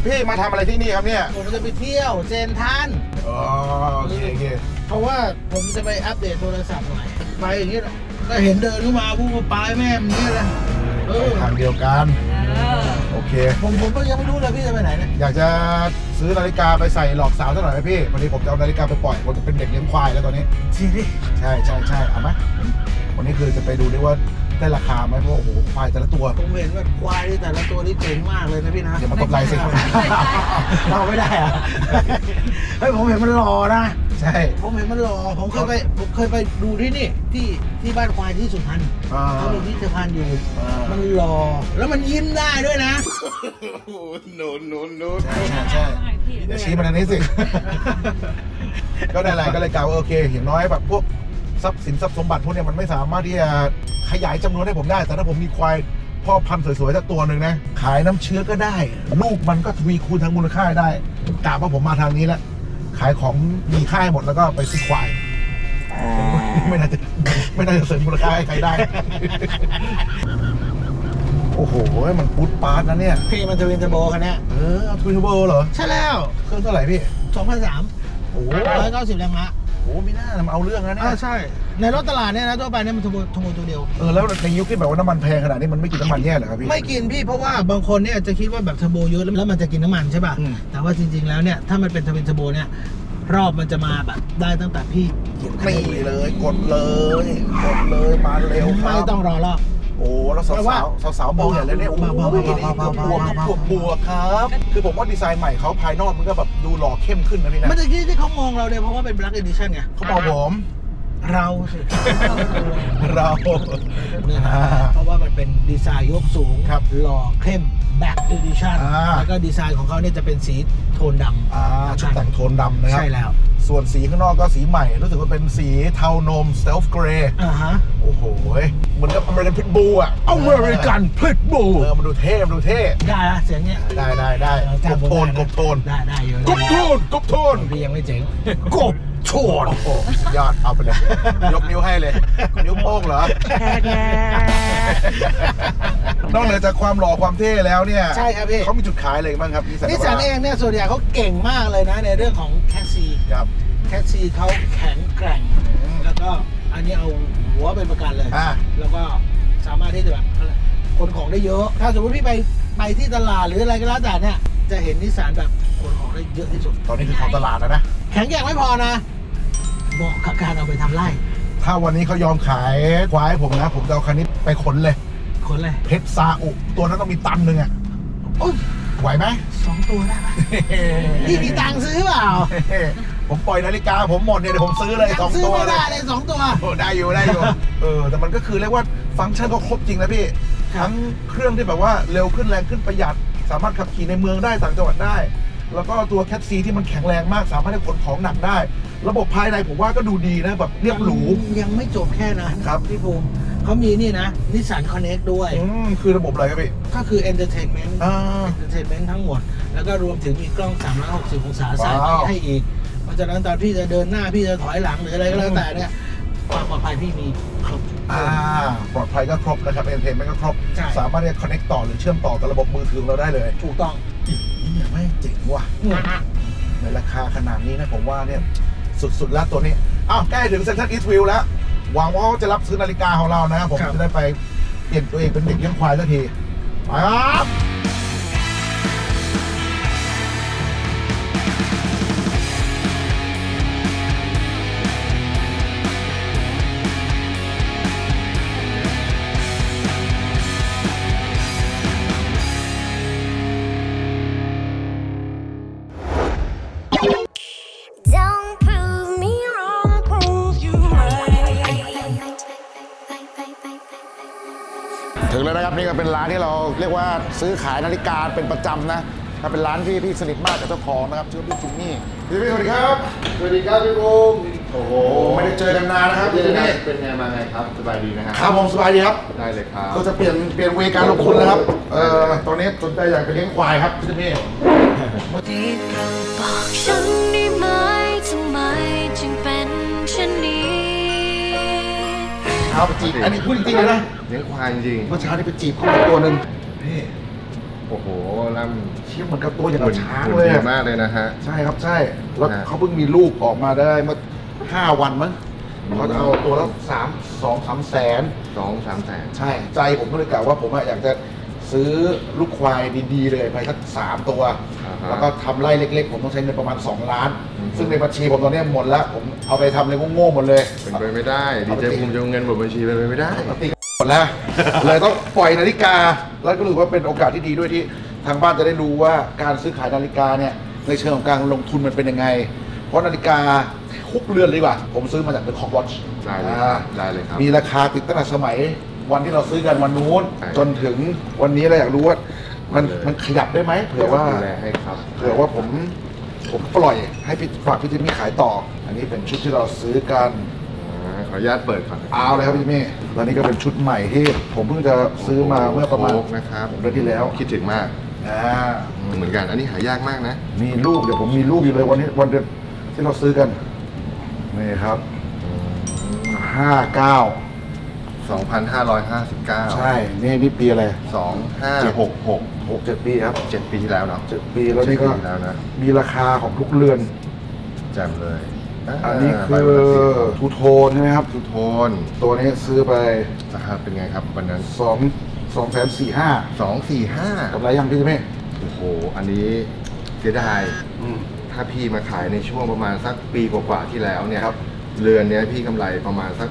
พี่มาทำอะไรที่นี่ครับเนี่ยผมจะไปเที่ยวเซนทันอ๋อโอเคเพราะว่าผมจะไปอัปเดตโทรศัพท์ใหม่ไปอย่างนี้ก็เห็นเดินขึ้นมาผู้ปลายแม่มันนี่แหละทางเดียวกันโอเคผมก็ยังไม่รู้เลยพี่จะไปไหนเนี่ยอยากจะซื้อนาฬิกาไปใส่หลอกสาวซะหน่อยไหมพี่วันนี้ผมจะเอานาฬิกาไปปล่อยผมเป็นเด็กเลี้ยงควายแล้วตอนนี้จริงดิใช่เอาไหมวันนี้คือจะไปดูด้วยว่าได้ราคาไหมเพราะโอ้โหควายแต่ละตัวผมเห็นว่าควายแต่ละตัวนี่เจ๋งมากเลยนะพี่นะเดี๋ยวมาตบไหล่สิเราไม่ได้อะเฮ้ยผมเห็นมันรอนะใช่ผมเห็นมันรอผมเคยไปดูที่นี่ที่บ้านควายที่สุพรรณเขาดูที่สุพรรณอยู่มันรอแล้วมันยิ้มได้ด้วยนะโอ้โน้ใช่เดี๋ยวชี้มาทางนี้สิก็ได้ก็เลยกล่าวโอเคอย่างน้อยแบบพวกทรัพย์สินทรัพย์สมบัติพวกนี้มันไม่สามารถที่จะขยายจำนวนให้ผมได้แต่ถ้าผมมีควายพ่อพันธุ์สวยๆสักตัวหนึ่งนะขายน้ำเชื้อก็ได้ลูกมันก็ทวีคูณทั้งมูลค่าได้กล่าวว่าผมมาทางนี้แล้วขายของมีค่าหมดแล้วก็ไปซื้อควายไม่น่าจะเสริมมูลค่าให้ใครได้โอ้โหมันปุ๊ดปาร์ตนะเนี่ยพี่มันทวินเทอร์โบคันนี้ทวินเทอร์โบเหรอใช่แล้วเครื่องเท่าไหร่พี่2003โอ้โห190 แรงม้าโอ้ไม่น่ามันเอาเรื่องนะเนี่ยใช่ในรถตลาดเนี่ยนะตัวไปเนี่ยมันทโมตัวเดียวแล้วในยุคที่แบบว่าน้ำมันแพงขนาดนี้มันไม่กินน้ำมันแย่เหรอครับพี่ไม่กินพี่เพราะว่าบางคนเนี่ยจะคิดว่าแบบทโมเยอะแล้วมันจะกินน้ำมันใช่ป่ะแต่ว่าจริงๆแล้วเนี่ยถ้ามันเป็นทวินทโมเนี่ยรอบมันจะมาแบบได้ตั้งแต่พี่เหยียบคันเลยกดเลยมาเร็วไม่ต้องรอรอบโอ้แล้วสาวมองอย่างแล้วเนี่ยบวกครับคือผมว่าดีไซน์ใหม่เขาภายนอกมันก็แบบดูหล่อเข้มขึ้นนะพี่นะเมื่อกี้ที่เขามองเราเนี่ยเพราะว่าเป็น Black Edition ไงเขาบอกผมเราเนี่ยเพราะว่ามันเป็นดีไซน์ยกสูงครับหล่อเข้ม Black Edition แล้วก็ดีไซน์ของเขาเนี่ยจะเป็นสีโทนดำชุดแต่งโทนดำนะครับใช่แล้ว ส่วนสีข้างนอกก็สีใหม่รู้สึกว่าเป็นสีเทานม Stealth Grey โอ้โหเหมือนกับอเมริกันพิทบูลอ่ะอเมริกันพิทบูลมันดูเท่ได้นะเสียงเนี้ยได้กบโทนได้เยอะกบโทนพี่ยังไม่เจ๋งกบโทนยอดเอาไปเลยยกนิ้วให้เลยนิ้วโป้งเหรอนอกจากความหล่อความเท่แล้วเนี่ยใช่ครับพี่เขามีจุดขายอะไรบ้างครับนิสสันเองเนี่ยส่วนใหญ่เขาเก่งมากเลยนะในเรื่องของแท็กซี่ครับแท็กซี่เขาแข็งแกร่งแล้วก็อันนี้เอาหัวเป็นประกันเลยแล้วก็สามารถที่จะแบบขนของได้เยอะถ้าสมมติพี่ไปที่ตลาดหรืออะไรก็แล้วแต่เนี่ยจะเห็นนิสสันแบบขนของได้เยอะที่สุดตอนนี้คือของตลาดแล้วนะแข็งแกร่งไม่พอนะเหมาะกับการเอาไปทำไร่ถ้าวันนี้เขายอมขายควายผมนะผมจะเอาคันนี้ไปขนเลยเพชรซาอุตัวนั้นต้องมีตันหนึ่งอ่ะไหวไหม2ตัวได้ไหมพี่มีตังซื้อเปล่าผมปล่อยนาฬิกาผมหมดเนี่ยเดี๋ยวผมซื้อเลย2ตัวได้เลย2ตัวได้อยู่แต่มันก็คือเรียกว่าฟังก์ชันก็ครบจริงนะพี่ทั้งเครื่องที่แบบว่าเร็วขึ้นแรงขึ้นประหยัดสามารถขับขี่ในเมืองได้ต่างจังหวัดได้แล้วก็ตัวแคทซีที่มันแข็งแรงมากสามารถให้ขนของหนักได้ระบบภายในผมว่าก็ดูดีนะแบบเรียบหรูยังไม่จบแค่นั้นครับพี่ภูมิเขามีนี่นะนิสสันคอนเนคด้วยคือระบบอะไรครับพี่ก็คือ Entertainment ทั้งหมดแล้วก็รวมถึงมีกล้อง360องศาสายให้อีกเพราะฉะนั้นตอนพี่จะเดินหน้าพี่จะถอยหลังหรืออะไรก็แล้วแต่เนี่ยความปลอดภัยพี่มีครบปลอดภัยก็ครบนะครับ Entertainment ก็ครบสามารถจะ Connect ต่อหรือเชื่อมต่อกับระบบมือถือเราได้เลยถูกต้องนี่ไม่เจ๋งว่ะในราคาขนาดนี้นะผมว่าเนี่ยสุดๆแล้วตัวนี้อ้าวใกล้ถึงเซ็นทรัลอีสต์วิวแล้วหวังว่าเขาจะรับซื้อนาฬิกาของเรานะครับผมจะได้ไปเปลี่ยนตัวเองเป็นเด็กเลี้ยงควายสักทีไปครับถึงแล้วนะครับนี่ก็เป็นร้านที่เราเรียกว่าซื้อขายนาฬิกาเป็นประจำนะถ้าเป็นร้านที่พี่สนิทมากกับเจ้าของนะครับชื่อพี่จิมมี่พี่สวัสดีครับพี่ภูมิโอ้โหไม่ได้เจอกันนานนะครับพี่จิมมี่เป็นไงมาไงครับสบายดีนะครับครับผมสบายดีครับได้เลยครับก็จะเปลี่ยนเวการลงทุนนะครับตอนนี้สนใจอยากไปเลี้ยงควายครับพี่จิมมี่บอกฉันได้ไหมทำไมจึงเป็นเช่นนี้เอาไปจีบอันนี้พูดจริงๆนะเลี้ยงควายจริงเมื่อเช้านี้ไปจีบเขาตัวหนึ่งนี่โอ้โหลำเชี่ยวเหมือนกับตัวอย่างกับช้างเลยมากเลยนะฮะใช่ครับใช่แล้วเขาเพิ่งมีลูกออกมาได้เมื่อ5 วันมั้งเขาจะเอาตัวละ2-3 แสน2-3 แสนใช่ใจผมก็เลยกล่าวว่าผมอยากจะซื้อลูกควายดีๆเลยไปสัก3 ตัวแล้วก็ทำไร่เล็กๆผมต้องใช้เงินประมาณ2 ล้านซึ่งในบัญชีผมตอนนี้หมดแล้วผมเอาไปทำเลยโง่ๆหมดเลยเป็นไปไม่ได้ดีใจภูมิจะเอาเงินหมดบัญชีเป็นไปไม่ได้หมดแล้วเลยต้องปล่อยนาฬิกาแล้วก็รู้ว่าเป็นโอกาสที่ดีด้วยที่ทางบ้านจะได้รู้ว่าการซื้อขายนาฬิกาเนี่ยในเชิงของการลงทุนมันเป็นยังไงเพราะนาฬิกาคุกเรือนเลยว่ะผมซื้อมาจาก The Clock Watch ได้เลยครับมีราคาติดตั้งแต่สมัยวันที่เราซื้อกันวันนู้นจนถึงวันนี้เราอยากรู้ว่ามันขยับได้ไหมเผื่อว่าผมปล่อยให้พี่จิมมี่ขายต่ออันนี้เป็นชุดที่เราซื้อกันขออนุญาตเปิดก่อนเอาเลยครับพี่จิมมี่ตอนนี้ก็เป็นชุดใหม่ที่ผมเพิ่งจะซื้อมาเมื่อประมาณนะครับเดือนที่แล้วคิดถึงมากเหมือนกันอันนี้หายากมากนะมีรูปเดี๋ยวผมมีรูปอยู่เลยวันนี้วันเดือนที่เราซื้อกันนี่ครับ2,559ใช่นี่ปีอะไร2566 7 ปีครับ7 ปีที่แล้วเนาะ7 ปีแล้วนี่ก็มีราคาของทุกเรือนจำเลยอันนี้คือทูโทนใช่ไหมครับทูโทนตัวนี้ซื้อไปราคาเป็นไงครับวันนั้น245,000กำไรยังพี่ใช่ไหมโอ้โหอันนี้เสียดายถ้าพี่มาขายในช่วงประมาณสักปีกว่าๆที่แล้วเนี่ยเรือนเนี้ยพี่กำไรประมาณสัก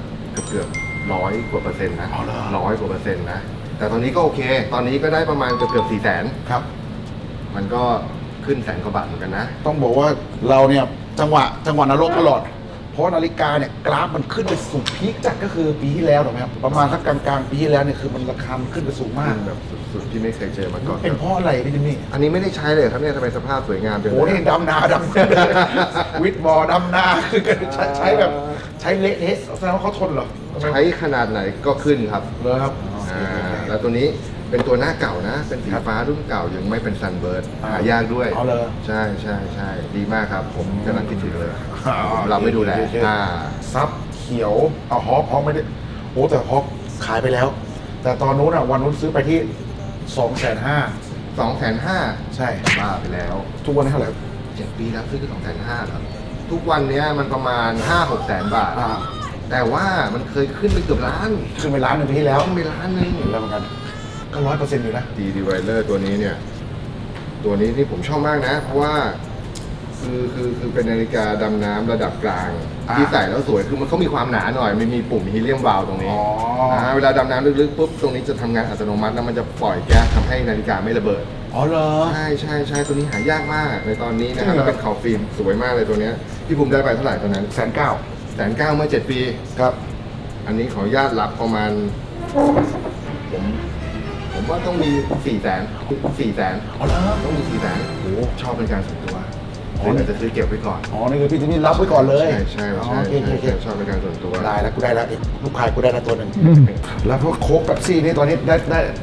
เกือบ100%นะ100%นะแต่ตอนนี้ก็โอเคตอนนี้ก็ได้ประมาณเกือบ4 แสนครับมันก็ขึ้น100,000 กว่าบาทเหมือนกันนะต้องบอกว่าเราเนี่ยจังหวะนรกตลอด เพราะนาฬิกาเนี่ยกราฟมันขึ้นไปสูงพีคจัดก็คือปีที่แล้วถูกไหมครับประมาณสักกลางๆปีที่แล้วเนี่ยคือมันราคาขึ้นไปสูงมากแบบสุดๆที่ไม่เคยเจอมาก่อนเป็นเพราะอะไรพี่จิมมี่อันนี้ไม่ได้ใช้เลยครับเนี่ยทำไมสภาพสวยงามจังโอ้นี่ดำนาดำวิดบอดำนาคือใช้แบบใช้เละเทะแสดงว่าเขาทนเหรอใช้ขนาดไหนก็ขึ้นครับเลยครับแล้วตัวนี้เป็นตัวหน้าเก่านะเป็นสีฟ้ารุ่นเก่ายังไม่เป็นซันเบิร์ดหายากด้วยเอาเลยใช่ใช่ใช่ดีมากครับผมกำลังคิดถึงเลยเราไม่ดูแลซับเขียวเอาฮอคฮอคไม่ได้โอ้แต่ฮอคขายไปแล้วแต่ตอนนู้นอ่ะวันนู้นซื้อไปที่ 250,000 250,000 ใช่มาไปแล้วทุกวันนี้เท่าไหร่7ปีแล้วซื้อที่ 250,000 ครับทุกวันนี้มันประมาณ 5-6 แสนบาทแต่ว่ามันเคยขึ้นไปเกือบล้านขึ้นไปล้านหนึ่งที่แล้วไปล้านหนึ่งแล้วเหมือนกันก็ 100% อยู่นะดีดีไวเลอร์ตัวนี้เนี่ยตัวนี้ที่ผมชอบมากนะเพราะว่าคือเป็นนาฬิกาดำน้ำระดับกลางที่ใส่แล้วสวยคือมันเขามีความหนาหน่อยมันมีปุ่มฮีเลียมวาล์วตรงนี้เวลาดำน้ำลึกๆปุ๊บตรงนี้จะทำงานอัตโนมัติแล้วมันจะปล่อยแก๊สทำให้นาฬิกาไม่ระเบิดอ๋อเหรอใช่ใช่ใช่ตัวนี้หายากมากในตอนนี้นะครับเป็นขาวฟิล์มสวยมากเลยตัวนี้ที่ผมได้ไปเท่าไหร่ตอนนั้น190,000เมื่อ7 ปีครับอันนี้ขออนุญาตรับประมาณผมว่าต้องมี400,000ต้องมี400,000โอ้ชอบเป็นการส่วนตัวอ๋อเนี่ยจะซื้อเก็บไว้ก่อนอ๋อนี่คือพี่จิมมี่รับไว้ก่อนเลยใช่ใช่ชอบเป็นการส่วนตัวได้แล้วกูได้แล้วลูกค้ากูได้แล้วตัวหนึ่งแล้วพวกโค้กเป๊ปซี่นี่ตอนนี้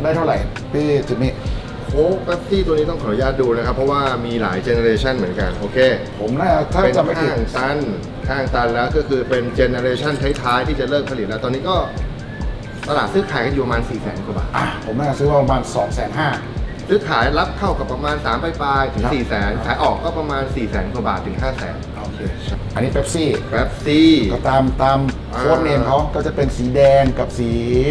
ได้เท่าไหร่พี่จิมมี่โอ้แป๊บซี่ตัวนี้ต้องขออนุญาตดูนะครับเพราะว่ามีหลายเจเนอเรชันเหมือนกันโอเคผมน่าถ้าจะไม่ถึงข้างตันแล้วก็คือเป็นเจเนอเรชันท้ายๆที่จะเลิกผลิตแล้วตอนนี้ก็ตลาดซื้อขายกันอยู่ประมาณ 400,000 กว่าบาทผมน่าซื้อประมาณ 250,000 ซื้อขายรับเข้ากับประมาณ 3 ปลายๆถึง 400,000 ขายออกก็ประมาณ 400,000 กว่าบาทถึง 500,000 โอเคอันนี้แป๊บซี่ก็ตามโค้ดเนมเขาก็จะเป็นสีแดงกับสี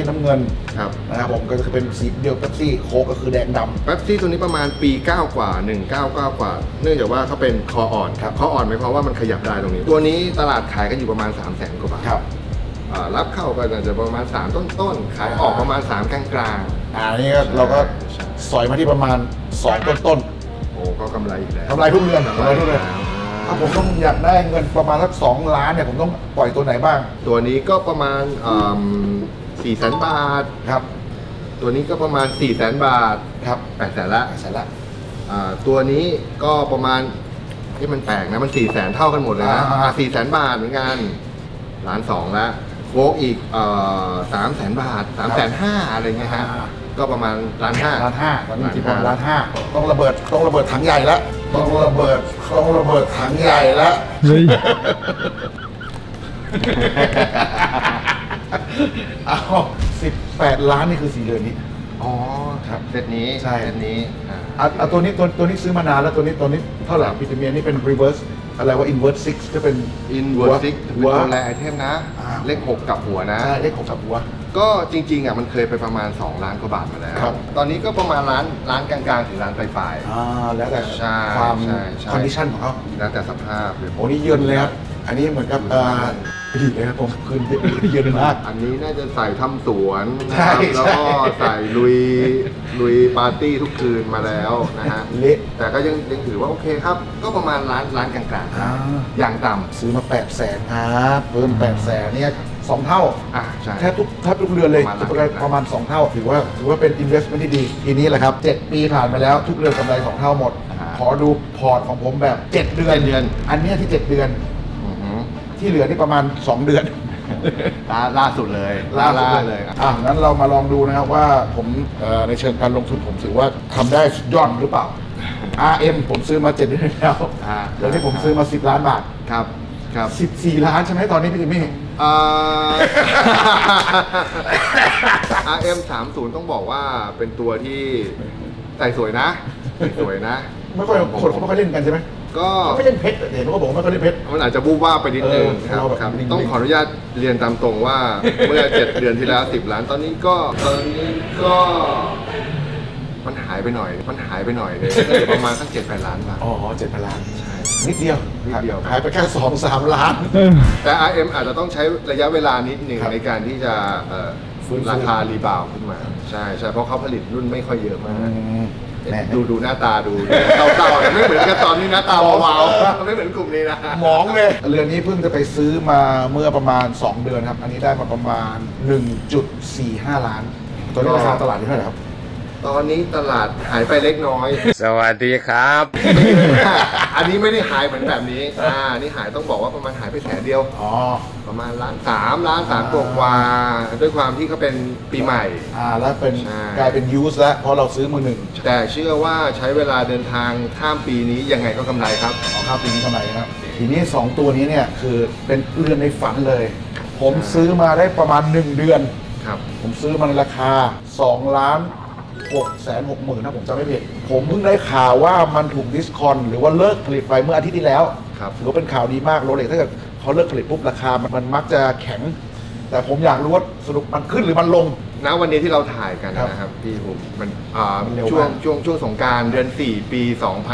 น้ำเงินครับนะครับผมก็จะเป็นสีเดียวแป๊บซี่โค้กก็คือแดงดำแป๊บซี่ตัวนี้ประมาณปี9กว่า199กว่าเนื่องจากว่าเขาเป็นคออ่อนครับคออ่อนหมายความว่ามันขยับได้ตรงนี้ตัวนี้ตลาดขายกันอยู่ประมาณ 300,000 กว่าบาทครับรับเข้าก็อาจจะประมาณ3 ต้นขายออกประมาณ3กลางอันนี้เราก็สอยมาที่ประมาณ2 ต้นโอ้ก็กำไรอีกแล้วกำไรทุกเดือนถ้าผมต้องอยากได้เงินประมาณสัก2 ล้านเนี่ยผมต้องปล่อยตัวไหนบ้างตัวนี้ก็ประมาณ400,000 บาทครับตัวนี้ก็ประมาณ400,000 บาทครับ800,000 ละตัวนี้ก็ประมาณที่มันแปลกนะมัน400,000เท่ากันหมดเลยนะ400,000 บาทเหมือนกัน1.2 ล้านละโค้กอีก300,000 บาท350,000อะไรเงี้ยฮะก็ประมาณ1.5 ล้านตอนนี้ที่ประมาณ1.5 ล้านต้องระเบิดถังใหญ่ละต้องระเบิดถังใหญ่ละเอา18 ล้านนี่คือ4เดือนนี้อ๋อครับเซตนี้ใช่เซตนี้ตัวนี้ซื้อมานานแล้วตัวนี้เท่าไหร่พิจิเมียนี่เป็น reverseอะไรว่า Invert 6 จะเป็น Invert 6 เป็นตัวแรไอเทมนะเลข6กับหัวนะใช่เลข6กับหัวก็จริงๆอ่ะมันเคยไปประมาณ2 ล้านกว่าบาทมาแล้วตอนนี้ก็ประมาณล้านกลางๆถึงล้านปลายแล้วแต่ความคอนดิชั่นของเขาแล้วแต่สภาพโอ้นี่เยินเลยครับอันนี้เหมือนกับดีเลยครับผมคืนเยินมากอันนี้น่าจะใส่ทำสวนนะครับแล้วก็ใส่ลุยปาร์ตี้ทุกคืนมาแล้วนะฮะแต่ก็ยังถือว่าโอเคครับก็ประมาณล้านกลางๆอย่างต่ำซื้อมา800,000ครับเพิ่ม800,000เนี่ย2 เท่าแทบทุกเดือนเลยประมาณ2 เท่าถือว่าเป็น investment ที่ดีทีนี้แหละครับ7 ปีผ่านไปแล้วทุกเดือนกำไร2 เท่าหมดขอดูพอร์ตของผมแบบ7 เดือนอันนี้ที่7 เดือนที่เหลือนี่ประมาณ2 เดือนล่าสุดเลยงั้นเรามาลองดูนะครับว่าผมในเชิงการลงทุนผมถือว่าทำได้ยอดหรือเปล่า RM ผมซื้อมา7 เดือนแล้วแล้วที่ผมซื้อมา10 ล้านบาทครับ14 ล้านใช่ไหมตอนนี้พี่จิมมี่RM 30ต้องบอกว่าเป็นตัวที่ใส่สวยนะไม่ค่อยคนเขาไม่ค่อยเล่นกันใช่ไหมก็ไม่เล่นเพชรเห็นเขาบอกว่าไม่ค่อยเล่นเพชรมันอาจจะบูบว่าไปนิดนึงครับต้องขออนุญาตเรียนตามตรงว่าเมื่อ7 เดือนที่แล้ว10 ล้านตอนนี้ก็มันหายไปหน่อยเลยประมาณสัก7-8 ล้านบาทอ๋อ7-8 ล้านใช่นิดเดียวหายไปแค่2-3 ล้านแต่ RM อาจจะต้องใช้ระยะเวลานิดหนึ่งในการที่จะราคารีบาวขึ้นมาใช่เพราะเขาผลิตรุ่นไม่ค่อยเยอะมาก ดูหน้าตาดูเต่าๆไม่เหมือนกันตอนนี้นะตาวาวๆไม่เหมือนกลุ่มนี้นะมองเลยเรือนี้เพิ่งจะไปซื้อมาเมื่อประมาณ2เดือนครับอันนี้ได้มาประมาณ 1.45 ล้านตอนนี้ราคาตลาดเท่าไหร่ครับตอนนี้ตลาดหายไปเล็กน้อยสวัสดีครับอันนี้ไม่ได้หายเหมือนแบบนี้นี่หายต้องบอกว่าประมาณหายไปแสนเดียวประมาณล้านสามกว่าด้วยความที่เขาเป็นปีใหม่แล้วเป็นกลายเป็นยูสแล้วเพราะเราซื้อมือหนึ่งแต่เชื่อว่าใช้เวลาเดินทางข้ามปีนี้ยังไงก็กำไรครับข้ามปีนี้กำไรครับทีนี้2ตัวนี้เนี่ยคือเป็นเรือนในฝันเลยผมซื้อมาได้ประมาณ1เดือนครับผมซื้อมาในราคา2,660,000นะผมจำไม่ผิดผมเพิ่งได้ข่าวว่ามันถูกดิสคอนหรือว่าเลิกผลิตไปเมื่ออาทิตย์ที่แล้วครับถือว่าเป็นข่าวดีมากโรเล็กซ์ถ้าเกิดเขาเลิกผลิตปุ๊บราคามันมักจะแข็งแต่ผมอยากรู้ว่าสรุปมันขึ้นหรือมันลงณวันนี้ที่เราถ่ายกันนะครับพี่ผมมันช่วงสงกรานต์เดือน4ปี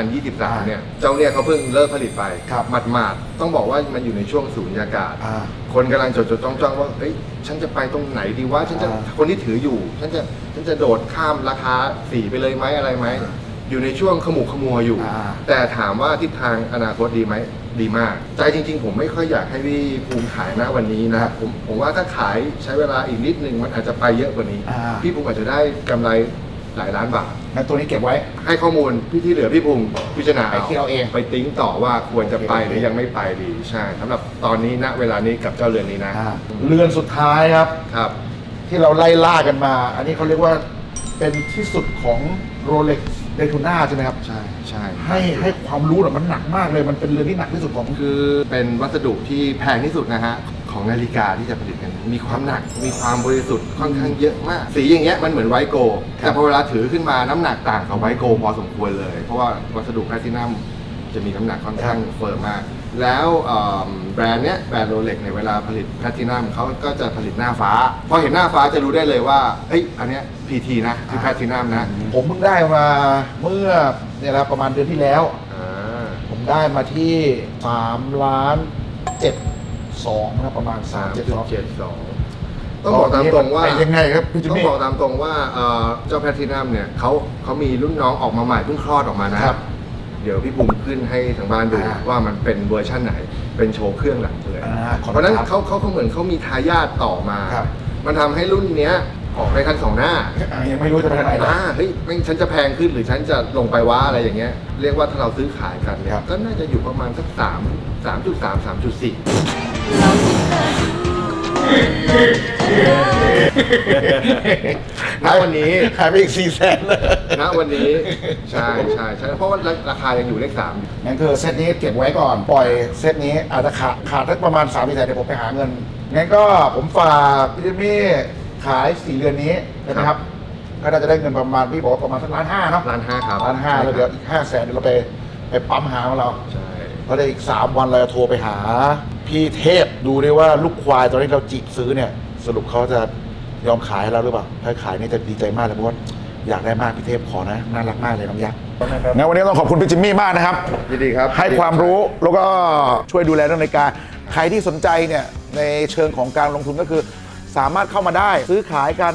2023เนี่ยเจ้าเนี่ยเขาเพิ่งเลิกผลิตไปหมาดๆต้องบอกว่ามันอยู่ในช่วงสูญญากาศคนกำลังจดจ้องว่าเฮ้ยฉันจะไปตรงไหนดีว่าฉันจะคนที่ถืออยู่ฉันจะโดดข้ามราคา4ไปเลยไหมอะไรไหมอยู่ในช่วงขมุกขมัวอยู่แต่ถามว่าทิศทางอนาคตดีไหมดีมากใจจริงๆผมไม่ค่อยอยากให้พี่ภูมิขายนะวันนี้นะผมว่าถ้าขายใช้เวลาอีกนิดนึงมันอาจจะไปเยอะกว่านี้พี่ภูมิอาจจะได้กำไรหลายล้านบาทนะตัวนี้เก็บไว้ให้ข้อมูลพี่ที่เหลือพี่ภูมิพิจารณาเอาเองไปติ้งต่อว่าควรจะไปหรือยังไม่ไปดีใช่สำหรับตอนนี้ณเวลานี้กับเจ้าเรือนนี้นะเรือนสุดท้ายครับที่เราไล่ล่ากันมาอันนี้เขาเรียกว่าเป็นที่สุดของโรเล็กซ์เดทูน่าใช่ไหมครับใช่ให้ความรู้แบบมันหนักมากเลยมันเป็นเรือนที่หนักที่สุดของคือเป็นวัสดุที่แพงที่สุดนะฮะของนาฬิกาที่จะผลิตกันมีความหนักมีความบริสุทธิ์ค่อนข้างเยอะมากสีอย่างเงี้ยมันเหมือนไวโกลด์แต่พอเวลาถือขึ้นมาน้ำหนักต่างกับไวโกลด์พอสมควรเลยเพราะว่าวัสดุแพลตินัมจะมีน้ำหนักค่อนข้างเฟิร์มมากแล้วแบรนด์เนี้ยแบรนด์โรเล็กซ์ในเวลาผลิตแพลตินัมเขาก็จะผลิตหน้าฟ้าพอเห็นหน้าฟ้าจะรู้ได้เลยว่าเฮ้ยอันเนี้ยPT นะคือแพลตินัมนะผมเพิ่งได้มาเมื่อเนี่ยละประมาณเดือนที่แล้วผมได้มาที่3,720,000นะประมาณ3,720,000ต้องบอกตามตรงว่ายังไงครับต้องบอกตามตรงว่าเจ้าแพลตินัมเนี่ยเขามีรุ่นน้องออกมาใหม่เพิ่งคลอดออกมานะครับเดี๋ยวพี่ภูมิขึ้นให้ทางบ้านดูว่ามันเป็นเวอร์ชั่นไหนเป็นโชว์เครื่องหลังเลยเพราะนั้นเขาเหมือนเขามีทายาทต่อมามันทำให้รุ่นเนี้ยออกในทั้ง2หน้ายังไม่รู้จะเป็นอะไรเฮ้ยฉันจะแพงขึ้นหรือฉันจะลงไปว่าอะไรอย่างเงี้ยเรียกว่าถ้าเราซื้อขายกันเนี่ยก็น่าจะอยู่ประมาณสัก3.3-3.4ณวันนี้ขายไปอีก400,000เลยณวันนี้ใช่เพราะว่าราคายังอยู่เลข3นั่นคือเซตนี้เก็บไว้ก่อนปล่อยเซตนี้อาจจะขาดสักประมาณ300,000เดี๋ยวผมไปหาเงินงั้นก็ผมฝากพี่จิมมี่ขาย4เดือนนี้นะครับก็น่าจะได้เงินประมาณพี่บอกว่าประมาณสักล้าน 5เนาะล้าน 5ครับล้าน 5แล้วเดี๋ยวอีก500,000เราไปปั๊มหาของเราใช่เพราะได้อีก3 วันเราจะโทรไปหาพี่เทพดูได้ว่าลูกควายตอนนี้เราจีบซื้อเนี่ยสรุปเขาจะยอมขายให้เราหรือเปล่าถ้าขายนี่จะดีใจมากเลยเพราะว่าอยากได้มากพี่เทพขอนะน่ารักมากเลยน้องยักษ์งั้นวันนี้ต้องขอบคุณพี่จิมมี่มากนะครับยินดีครับให้ความรู้แล้วก็ช่วยดูแลเรื่องนาฬิกาใครที่สนใจเนี่ยในเชิงของการลงทุนก็คือสามารถเข้ามาได้ซื้อขายกัน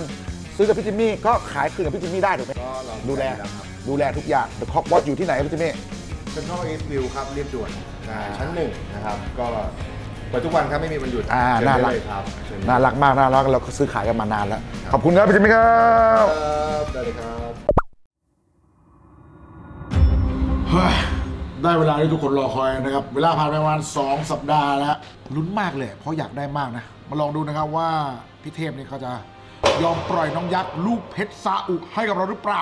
ซื้อกับพี่จิมมี่ก็ขายคืนกับพี่จิมมี่ได้ถูกไหมดูแลทุกอย่าง The Clock Watch อยู่ที่ไหนพี่จิมมี่เซ็นทรัลอีสต์วิวครับเรียบด่วนชั้น1นะครับก็เปิดทุกวันครับไม่มีวันหยุดน่ารักมากน่ารักเราซื้อขายกันมานานแล้วขอบคุณครับพี่จิมมี่ครับได้เลยครับได้เวลาที่ทุกคนรอคอยนะครับเวลาผ่านไปประมาณ2 สัปดาห์แล้วลุ้นมากเลยเพราะอยากได้มากนะมาลองดูนะครับว่าพี่เทพนี่เขาจะยอมปล่อยน้องยักษ์ลูกเพชรซาอุให้กับเราหรือเปล่า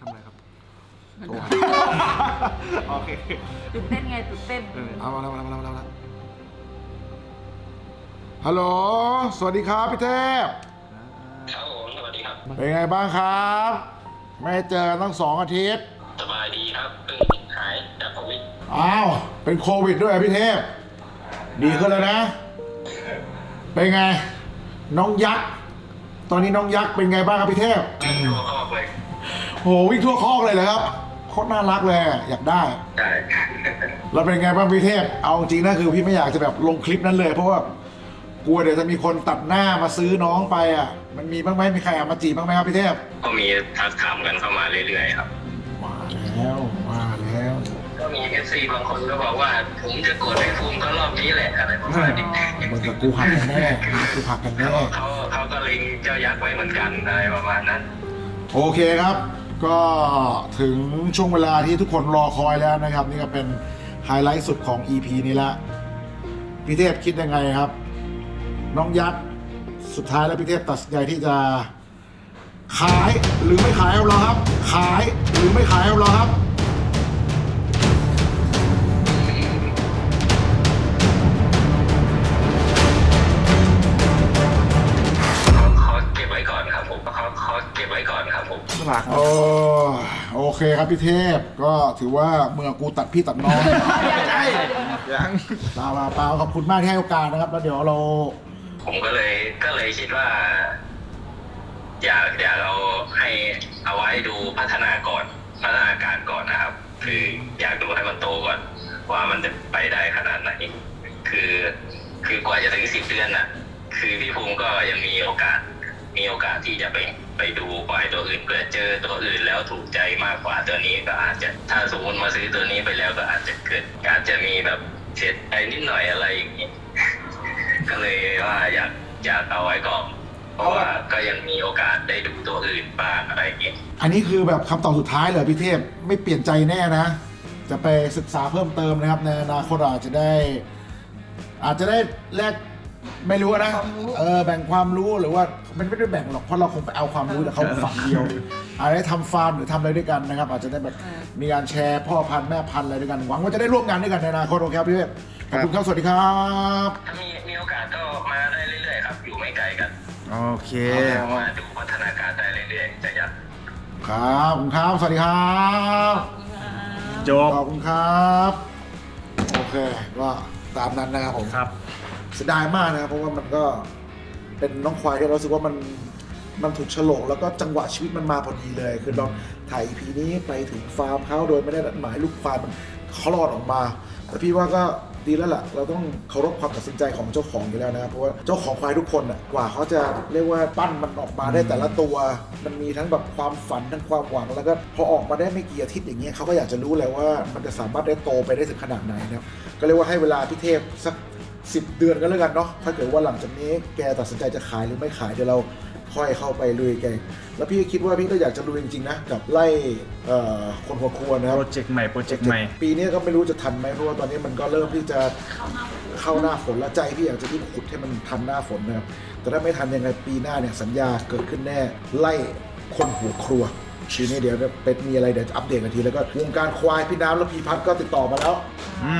ทำอะไรครับโอเคตื่นเต้นไงตื่นเต้นเอาละฮัลโหลสวัสดีครับพี่เทพครับผมสวัสดีครับเป็นไงบ้างครับไม่เจอกันตั้ง2 อาทิตย์สบายดีครับเพิ่งหายจากโควิดอ้าวเป็นโควิดด้วยพี่เทพดีขึ้นแล้วนะเป็นไงน้องยักษ์ตอนนี้น้องยักษ์เป็นไงบ้างครับพี่เทพวิ่งทั่วคอกเลยโหวิ่งทั่วคอกเลยเหรอครับโคตรน่ารักเลยอยากได้แล้วเป็นไงบ้างพี่เทพเอาจริงนะคือพี่ไม่อยากจะแบบลงคลิปนั้นเลยเพราะว่า กลัวเดี๋ยวจะมีคนตัดหน้ามาซื้อน้องไปอ่ะมันมีบ้างไหมมีใครมาจีบบ้างไหมครับพี่เทพก็มีทักถามกันเข้ามาเรื่อยๆครับมาแล้วก็มี FC บางคนก็บอกว่าผมจะกดไอฟูมก็รอบนี้แหละอะไรประมาณนี้มันจะกูหักกันแน่กูหักกันแน่เขาก็ลิงเจ้ายักษ์ไว้เหมือนกันอะไรประมาณนั้นโอเคครับก็ถึงช่วงเวลาที่ทุกคนรอคอยแล้วนะครับนี่ก็เป็นไฮไลท์สุดของ EP นี้ละพี่เทพคิดยังไงครับน้องยักษ์สุดท้ายแล้วพี่เทพตัดสินใจที่จะขายหรือไม่ขายเอาเราครับขายหรือไม่ขายเอาเราครับโอเคครับพี่เทพก็ถือว่าเมื่อกูตัดพี่ตัดน้องใช่ยังเปล่าขอบคุณมากที่ให้โอกาสนะครับแล้วเดี๋ยวเราผมก็เลยคิดว่าอยากเราให้เอาไว้ดูพัฒนาการก่อนนะครับคืออยากดูให้มันโตก่อนว่ามันจะไปได้ขนาดไหนคือกว่าจะถึง10 เดือนน่ะคือพี่ภูมิก็ยังมีโอกาสที่จะไปดูควายตัวอื่นเผื่อเจอตัวอื่นแล้วถูกใจมากกว่าตัวนี้ก็อาจจะถ้าสมมติมาซื้อตัวนี้ไปแล้วก็อาจจะมีแบบเสียใจนิดหน่อยอะไรอย่างนี้ก็เลยว่าอยากเอาไว้ก่อนเพราะว่าก็ยังมีโอกาสได้ดูตัวอื่นบ้างอะไรอย่างนี้อันนี้คือแบบคำตอบสุดท้ายเหรอพี่เทพไม่เปลี่ยนใจแน่นะจะไปศึกษาเพิ่มเติมนะครับในอนาคตอาจจะได้แลกไม่รู้นะแบ่งความรู้หรือว่ามันไม่ได้แบ่งหรอกเพราะเราคงไปเอาความรู้แต่เขาฝั่งเดียวอาจจะทำฟาร์มหรือทำอะไรด้วยกันนะครับอาจจะได้แบบมีการแชร์พ่อพันธุ์แม่พันธุ์อะไรด้วยกันหวังว่าจะได้ร่วมงานด้วยกันในอนาคตโอเคครับพี่เทพขอบคุณครับสวัสดีครับถ้ามีโอกาสก็มาได้เรื่อยๆครับอยู่ไม่ไกลกันโอเคมาดูพัฒนาการได้เรื่อยๆจะยับครับขอบคุณครับสวัสดีครับจบขอบคุณครับโอเคก็ตามนั้นนะครับผมครับเสียดายมากนะครับเพราะว่ามันก็เป็นน้องควายที่เรารู้สึกว่ามันถูกฉลกแล้วก็จังหวะชีวิตมันมาพอดีเลยคือเราถ่าย EP นี้ไปถึงฟาร์มเขาโดยไม่ได้นัดหมายลูกควายมันคลอดออกมาแต่พี่ว่าก็ดีแล้วล่ะเราต้องเคารพความตัดสินใจของเจ้าของอยู่แล้วนะครับเพราะว่าเจ้าของควายทุกคนน่ะกว่าเขาจะเรียกว่าปั้นมันออกมาได้แต่ละตัวมันมีทั้งแบบความฝันทั้งความหวังแล้วก็พอออกมาได้ไม่กี่อาทิตย์อย่างเงี้ยเขาก็อยากจะรู้เลยว่ามันจะสามารถได้โตไปได้ถึงขนาดไหนนะครับก็เรียกว่าให้เวลาพี่เทพสัก10 เดือนก็แล้วกันเนาะถ้าเกิดว่าหลังจากนี้แกตัดสินใจจะขายหรือไม่ขายเดี๋ยวเราค่อยเข้าไปลุยแกแล้วพี่คิดว่าพี่ก็อยากจะลุยจริงๆนะกับไล่คนหัวครัวนะครับโปรเจกต์ใหม่ปีนี้ก็ไม่รู้จะทันไหมเพราะว่าตอนนี้มันก็เริ่มที่จะเข้าหน้าฝนแล้วใจพี่อยากจะที่ขุดให้มันทันหน้าฝนนะครับแต่ถ้าไม่ทันยังไงปีหน้าเนี่ยสัญญาเกิดขึ้นแน่ไล่คนหัวครัวชีนี้เดี๋ยวเป็นมีอะไรเดี๋ยวอัปเดตกันทีแล้วก็วงการควายพี่น้ำและพี่พัดก็ติดต่อมาแล้ว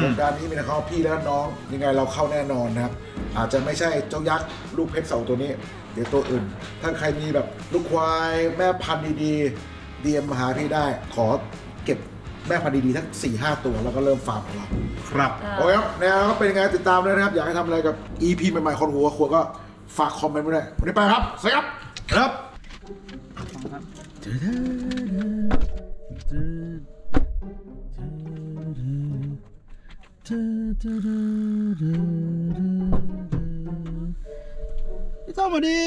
วงการนี้มีนะครับพี่และน้องยังไงเราเข้าแน่นอนนะครับอาจจะไม่ใช่เจ้ายักษ์ลูกเพชรเสาตัวนี้เดี๋ยวตัวอื่นถ้าใครมีแบบลูกควายแม่พันธุ์ดีๆเดียมมาหาพี่ได้ขอเก็บแม่พันธุ์ดีๆทั้ง 4-5 ตัวแล้วก็เริ่มฟาร์มของเราครับโอเคครับแล้วก็เป็นไงติดตามเลยนะครับอยากให้ทำอะไรกับ EP ใหม่ๆคนหัวครัวก็ฝากคอมเมนต์ไว้ด้วยวันนี้ไปครับสวัสดีครับครับพี่ต้อมมาดี